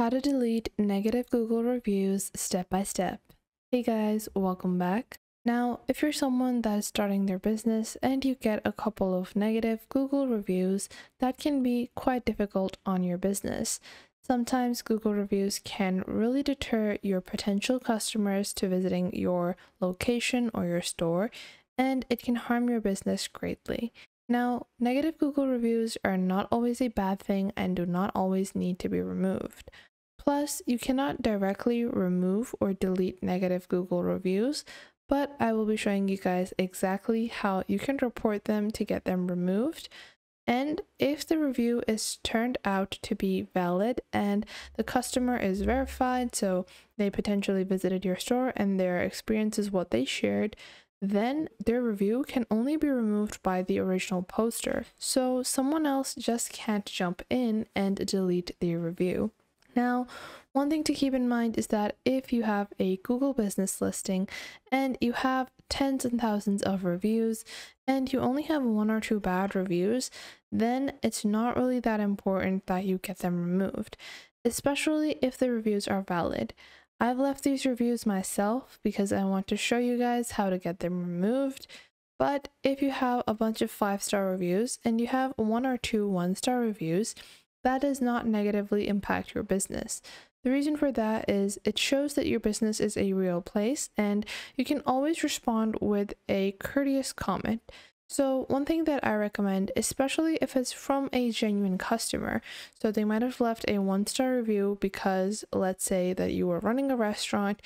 How to delete negative Google reviews step by step. Hey guys, welcome back. Now, if you're someone that's starting their business and you get a couple of negative Google reviews, that can be quite difficult on your business. Sometimes Google reviews can really deter your potential customers to visiting your location or your store, and it can harm your business greatly. Now, negative Google reviews are not always a bad thing and do not always need to be removed. Plus, you cannot directly remove or delete negative Google reviews, but I will be showing you guys exactly how you can report them to get them removed. And if the review is turned out to be valid and the customer is verified, so they potentially visited your store and their experience is what they shared, then their review can only be removed by the original poster. So someone else just can't jump in and delete the review. Now, one thing to keep in mind is that if you have a Google business listing and you have tens and thousands of reviews and you only have one or two bad reviews, then it's not really that important that you get them removed, especially if the reviews are valid. I've left these reviews myself because I want to show you guys how to get them removed. But if you have a bunch of 5-star reviews and you have one or two 1-star reviews, that does not negatively impact your business. The reason for that is it shows that your business is a real place and you can always respond with a courteous comment. So one thing that I recommend, especially if it's from a genuine customer, so they might have left a 1-star review because let's say that you were running a restaurant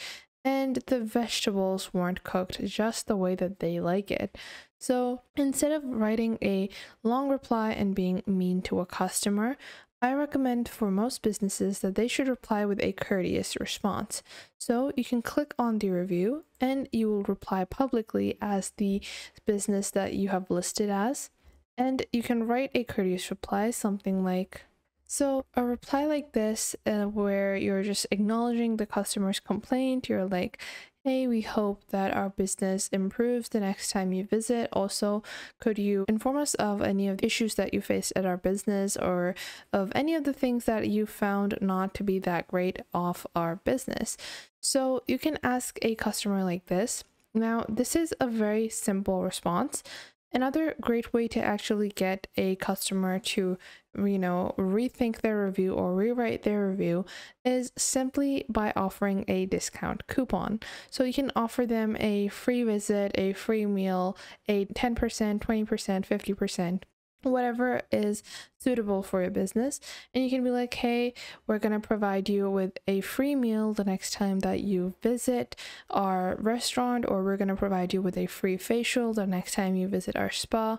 and the vegetables weren't cooked just the way that they like it. So instead of writing a long reply and being mean to a customer, I recommend for most businesses that they should reply with a courteous response. So you can click on the review and you will reply publicly as the business that you have listed as. And you can write a courteous reply, something like, so a reply like this where you're just acknowledging the customer's complaint, you're like, hey, we hope that our business improves the next time you visit. Also, could you inform us of any of the issues that you faced at our business or of any of the things that you found not to be that great of our business? So you can ask a customer like this. Now, this is a very simple response. Another great way to actually get a customer to, rethink their review or rewrite their review is simply by offering a discount coupon. So you can offer them a free visit, a free meal, a 10%, 20%, 50%. Whatever is suitable for your business, and you can be like, hey, we're going to provide you with a free meal the next time that you visit our restaurant, or we're going to provide you with a free facial the next time you visit our spa,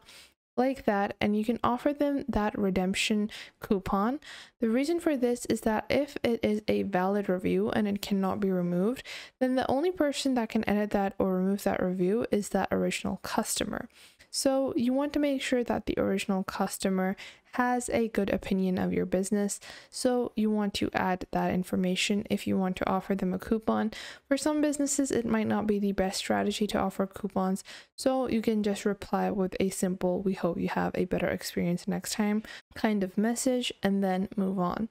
like that. And you can offer them that redemption coupon. The reason for this is that if it is a valid review and it cannot be removed, then the only person that can edit that or remove that review is that original customer. So you want to make sure that the original customer has a good opinion of your business. So you want to add that information if you want to offer them a coupon. For some businesses, it might not be the best strategy to offer coupons. So you can just reply with a simple, we hope you have a better experience next time kind of message and then move on.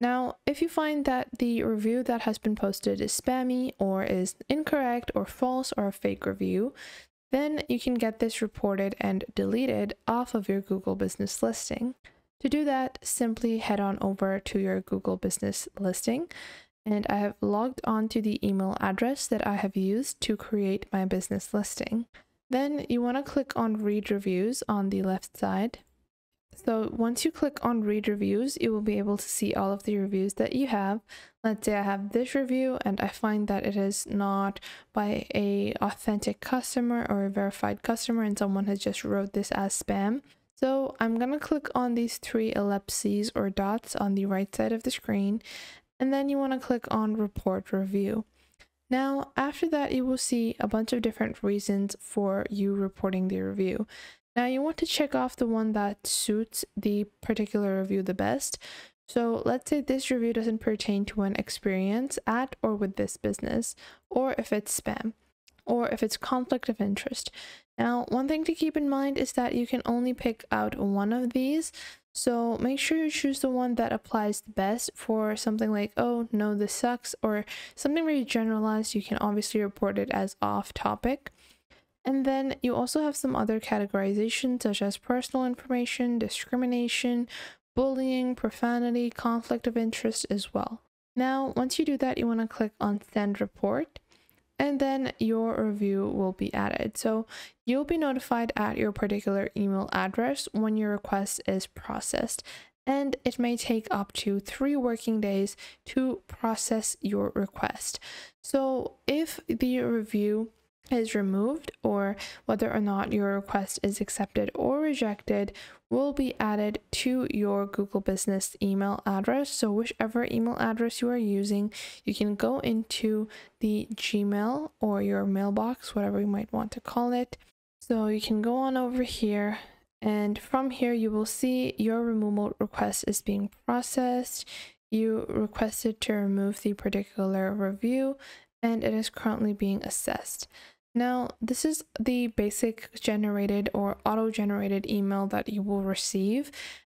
Now, if you find that the review that has been posted is spammy or is incorrect or false or a fake review, then you can get this reported and deleted off of your Google business listing. To do that, simply head on over to your Google business listing, and I have logged on to the email address that I have used to create my business listing. Then you want to click on Read Reviews on the left side. So once you click on Read Reviews, you will be able to see all of the reviews that you have. Let's say I have this review and I find that it is not by an authentic customer or a verified customer and someone has just wrote this as spam. So I'm going to click on these three ellipses or dots on the right side of the screen, and then you want to click on Report Review. Now, after that, you will see a bunch of different reasons for you reporting the review. Now you want to check off the one that suits the particular review the best. So let's say this review doesn't pertain to an experience at or with this business, or if it's spam, or if it's conflict of interest. Now, one thing to keep in mind is that you can only pick out one of these. So make sure you choose the one that applies the best for something like, oh no, this sucks, or something very generalized. You can obviously report it as off topic. And then you also have some other categorizations such as personal information, discrimination, bullying, profanity, conflict of interest as well. Now, once you do that, you want to click on Send Report, and then your review will be added. So you'll be notified at your particular email address when your request is processed, and it may take up to 3 working days to process your request. So if the review is removed, or whether or not your request is accepted or rejected, will be added to your Google Business email address. So whichever email address you are using, you can go into the Gmail or your mailbox, whatever you might want to call it. So you can go on over here, and from here you will see your removal request is being processed. You requested to remove the particular review, and it is currently being assessed. Now, this is the basic generated or auto-generated email that you will receive.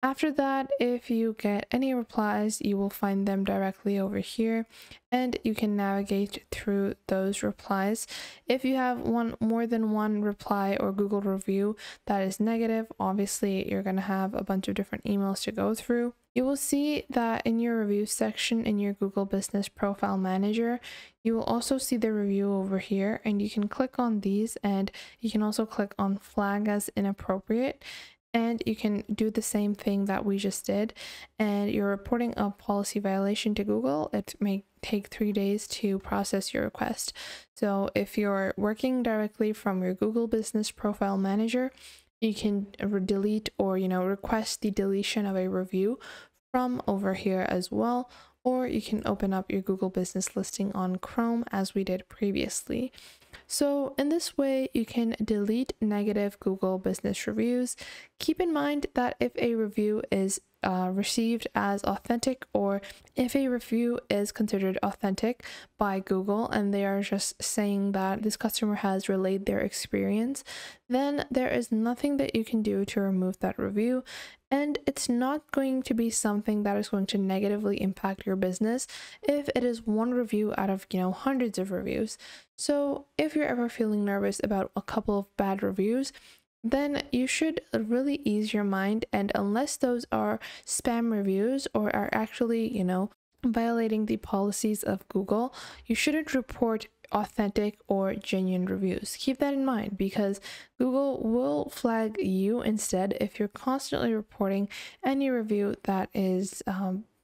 After that, if you get any replies, you will find them directly over here, and you can navigate through those replies. If you have more than one reply or Google review that is negative, obviously you're going to have a bunch of different emails to go through. You will see that in your review section in your Google Business Profile Manager, you will also see the review over here, and you can click on these, and you can also click on Flag as Inappropriate, and you can do the same thing that we just did. And you're reporting a policy violation to Google. It may take 3 days to process your request. So if you're working directly from your Google Business Profile Manager, you can delete or, request the deletion of a review from over here as well. Or you can open up your Google Business listing on Chrome as we did previously. So in this way, you can delete negative Google Business reviews. Keep in mind that if a review is received as authentic, or if a review is considered authentic by Google and they are just saying that this customer has relayed their experience, then there is nothing that you can do to remove that review, and it's not going to be something that is going to negatively impact your business if it is one review out of hundreds of reviews. So if you're ever feeling nervous about a couple of bad reviews, then you should really ease your mind, and unless those are spam reviews or are actually, violating the policies of Google, you shouldn't report authentic or genuine reviews. Keep that in mind, because Google will flag you instead if you're constantly reporting any review that is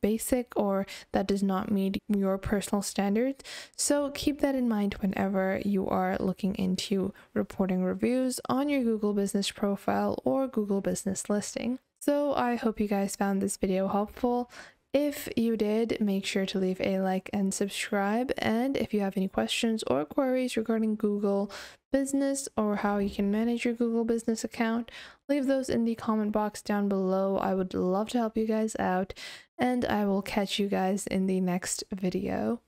basic or that does not meet your personal standards. So keep that in mind whenever you are looking into reporting reviews on your Google Business Profile or Google Business listing. So I hope you guys found this video helpful. If you did, make sure to leave a like and subscribe. And if you have any questions or queries regarding Google Business or how you can manage your Google Business account, leave those in the comment box down below. I would love to help you guys out, and I will catch you guys in the next video.